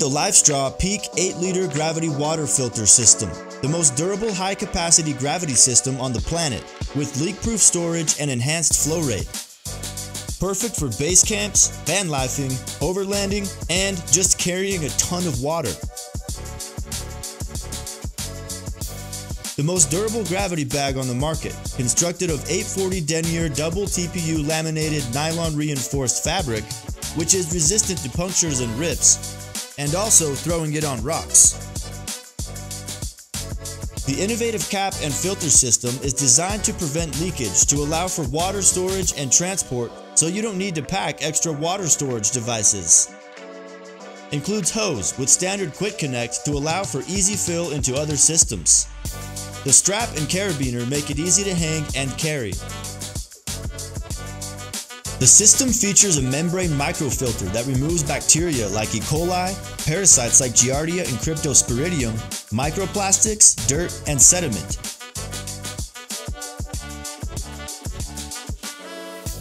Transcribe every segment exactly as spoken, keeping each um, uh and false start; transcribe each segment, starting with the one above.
Meet the LifeStraw Peak eight liter Gravity Water Filter System, the most durable high-capacity gravity system on the planet, with leak-proof storage and enhanced flow rate. Perfect for base camps, van lifing, overlanding, and just carrying a ton of water. The most durable gravity bag on the market, constructed of eight forty denier double T P U laminated nylon reinforced fabric, which is resistant to punctures and rips, and also throwing it on rocks. The innovative cap and filter system is designed to prevent leakage to allow for water storage and transport, so you don't need to pack extra water storage devices. Includes hose with standard quick connect to allow for easy fill into other systems. The strap and carabiner make it easy to hang and carry. The system features a membrane microfilter that removes bacteria like E. coli, parasites like Giardia and Cryptosporidium, microplastics, dirt, and sediment.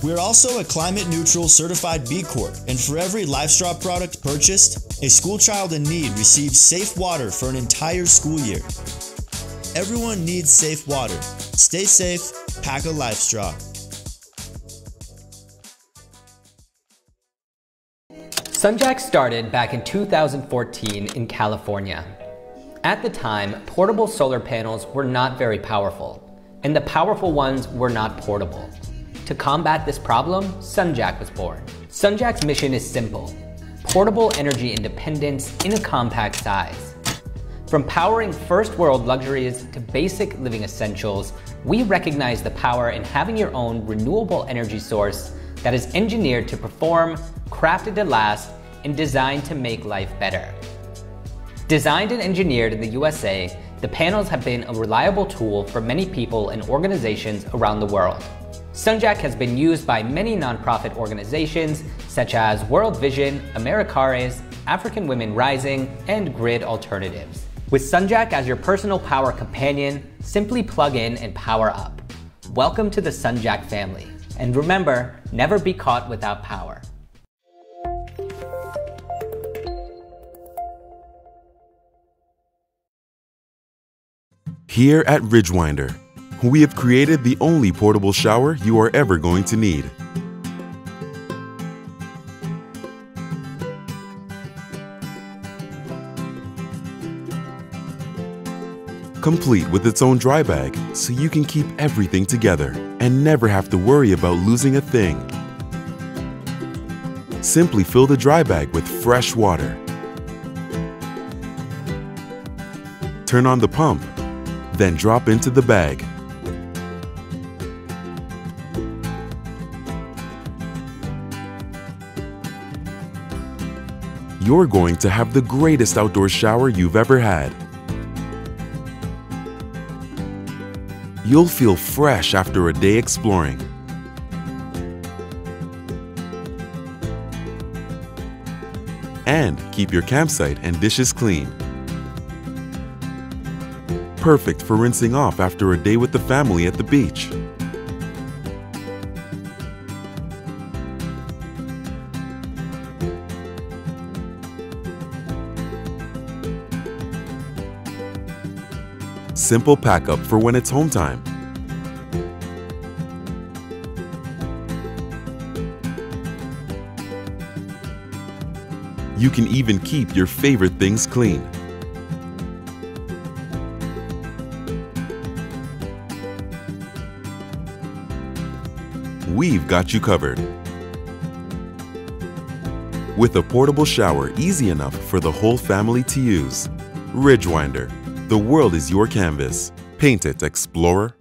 We're also a climate neutral certified B Corp, and for every LifeStraw product purchased, a school child in need receives safe water for an entire school year. Everyone needs safe water. Stay safe, pack a LifeStraw. SunJack started back in two thousand fourteen in California. At the time, portable solar panels were not very powerful, and the powerful ones were not portable. To combat this problem, SunJack was born. SunJack's mission is simple: portable energy independence in a compact size. From powering first world luxuries to basic living essentials, we recognize the power in having your own renewable energy source that is engineered to perform, crafted to last, and designed to make life better. Designed and engineered in the U S A, the panels have been a reliable tool for many people and organizations around the world. SunJack has been used by many nonprofit organizations such as World Vision, AmeriKares, African Women Rising, and Grid Alternatives. With SunJack as your personal power companion, simply plug in and power up. Welcome to the SunJack family. And remember, never be caught without power. Here at Ridgewinder, we have created the only portable shower you are ever going to need. Complete with its own dry bag, so you can keep everything together and never have to worry about losing a thing. Simply fill the dry bag with fresh water. Turn on the pump, then drop into the bag. You're going to have the greatest outdoor shower you've ever had. You'll feel fresh after a day exploring. And keep your campsite and dishes clean. Perfect for rinsing off after a day with the family at the beach. Simple pack up for when it's home time. You can even keep your favorite things clean. We've got you covered with a portable shower easy enough for the whole family to use. Ridgewinder. The world is your canvas. Paint it, explorer.